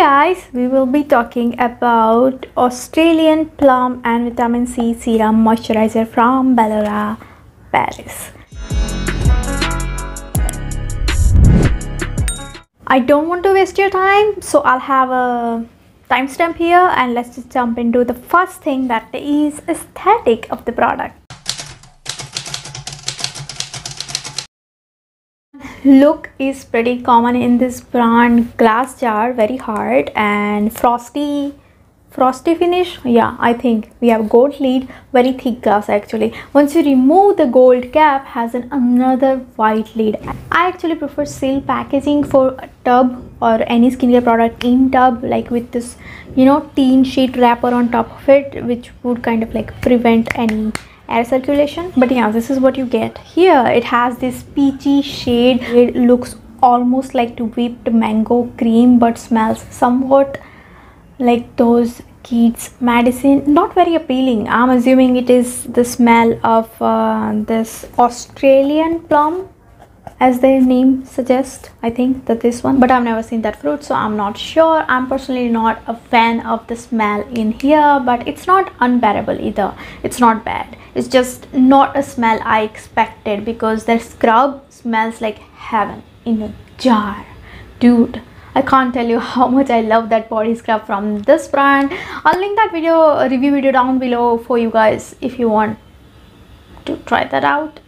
Hey guys, we will be talking about Australian Plum and Vitamin C Serum Moisturizer from Ballora Paris. I don't want to waste your time, so I'll have a timestamp here and let's just jump into the first thing, that is aesthetic of the product. Look is pretty common in this brand. Glass jar, very hard and frosty finish. Yeah, I think we have gold lid, very thick glass actually. Once you remove the gold cap, has another white lid. I actually prefer seal packaging for a tub or any skincare product in tub, like with this, you know, tin sheet wrapper on top of it, which would kind of like prevent any air circulation. But yeah, this is what you get here. It has this peachy shade. It looks almost like whipped mango cream but smells somewhat like those kids medicine. Not very appealing. I'm assuming it is the smell of this Australian plum, as their name suggests. I think that this one, but I've never seen that fruit, so I'm not sure. I'm personally not a fan of the smell in here, but it's not unbearable either. It's not bad. It's just not a smell I expected, because their scrub smells like heaven in a jar. Dude, I can't tell you how much I love that body scrub from this brand. I'll link that video, review video down below for you guys if you want to try that out.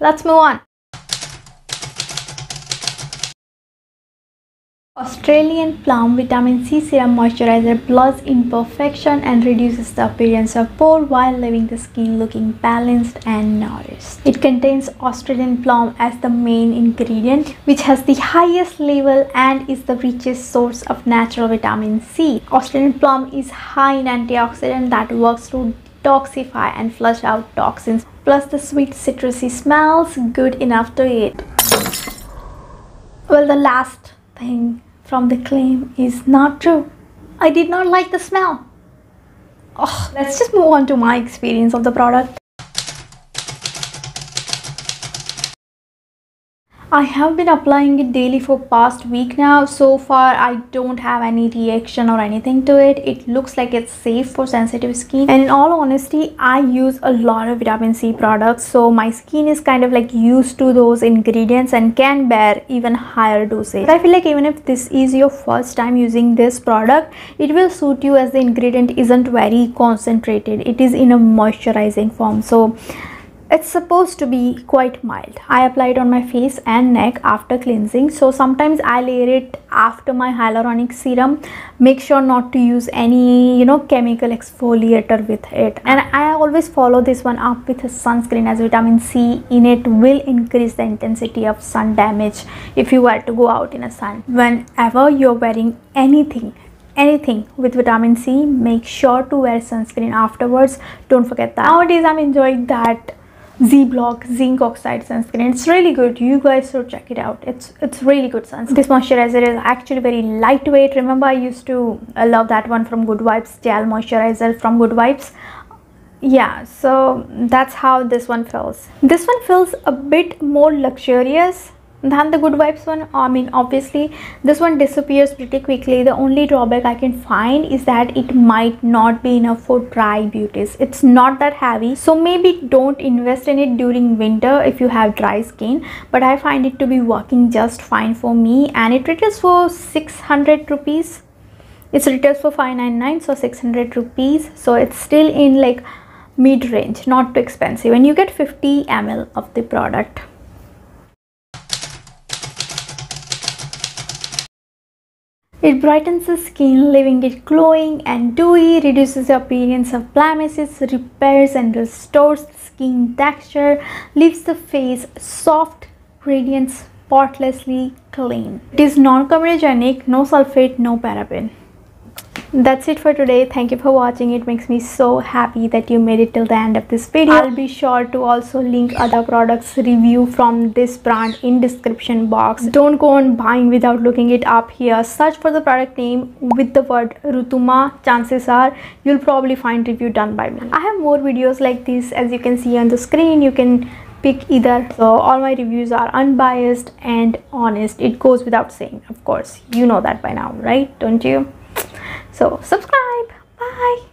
Let's move on. Australian Plum Vitamin C Serum Moisturizer blurs imperfection and reduces the appearance of pore while leaving the skin looking balanced and nourished. It contains Australian plum as the main ingredient, which has the highest level and is the richest source of natural vitamin C. Australian plum is high in antioxidant that works to detoxify and flush out toxins. Plus, the sweet citrusy smells good enough to eat. Well, the last thing from the claim is not true. I did not like the smell. Oh, let's just move on to my experience of the product. I have been applying it daily for past week now. So far I don't have any reaction or anything to it. It looks like it's safe for sensitive skin, and in all honesty, I use a lot of vitamin C products, so my skin is kind of like used to those ingredients and can bear even higher dosage. But I feel like even if this is your first time using this product, it will suit you as the ingredient isn't very concentrated. It is in a moisturizing form, so it's supposed to be quite mild. I apply it on my face and neck after cleansing. So sometimes I layer it after my hyaluronic serum. Make sure not to use any, you know, chemical exfoliator with it. And I always follow this one up with a sunscreen, as vitamin C in it will increase the intensity of sun damage if you were to go out in the sun. Whenever you're wearing anything with vitamin C, make sure to wear sunscreen afterwards. Don't forget that. Nowadays I'm enjoying that Z block zinc oxide sunscreen. It's really good. You guys should check it out. It's really good sunscreen. This moisturizer is actually very lightweight. Remember, I used to love that one from Good Vibes, gel moisturizer from Good Vibes. Yeah, so that's how this one feels. This one feels a bit more luxurious than the Good Vibes one. I mean, obviously this one disappears pretty quickly. The only drawback I can find is that it might not be enough for dry beauties. It's not that heavy, so maybe don't invest in it during winter if you have dry skin, but I find it to be working just fine for me. And it retails for 600 rupees. It's retails for 599, so 600 rupees. So it's still in like mid-range, not too expensive, and you get 50 ml of the product. It brightens the skin, leaving it glowing and dewy, reduces the appearance of blemishes, repairs and restores the skin texture, leaves the face soft, radiant, spotlessly clean. It is non-comedogenic, no sulfate, no paraben. That's it for today. Thank you for watching. It makes me so happy that you made it till the end of this video. I'll be sure to also link other products review from this brand in description box. Don't go on buying without looking it up here. Search for the product name with the word RUTUMA. Chances are you'll probably find review done by me. I have more videos like this, as you can see on the screen. You can pick either. So all my reviews are unbiased and honest. It goes without saying, of course. You know that by now, right? Don't you? So subscribe. Bye.